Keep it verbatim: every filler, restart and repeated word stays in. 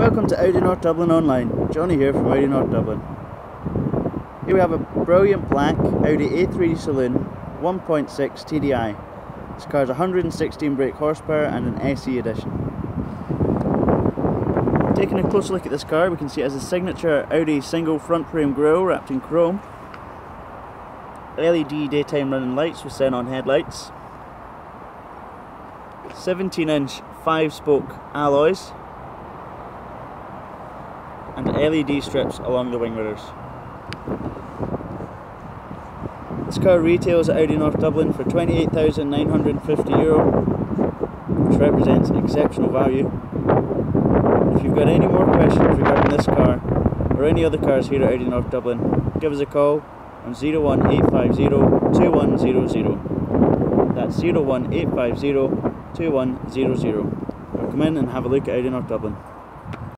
Welcome to Audi North Dublin Online. Johnny here from Audi North Dublin. Here we have a brilliant black Audi A three Saloon one point six T D I. This car has one hundred sixteen brake horsepower and an S E edition. Taking a closer look at this car, we can see it has a signature Audi single front frame grille wrapped in chrome, L E D daytime running lights with xenon headlights, seventeen inch five spoke alloys, and L E D strips along the wing mirrors. This car retails at Audi North Dublin for twenty-eight thousand nine hundred and fifty euro, which represents an exceptional value. If you've got any more questions regarding this car or any other cars here at Audi North Dublin, give us a call on zero one eight five zero two one zero zero. That's zero one eight five zero two one zero zero. Or come in and have a look at Audi North Dublin.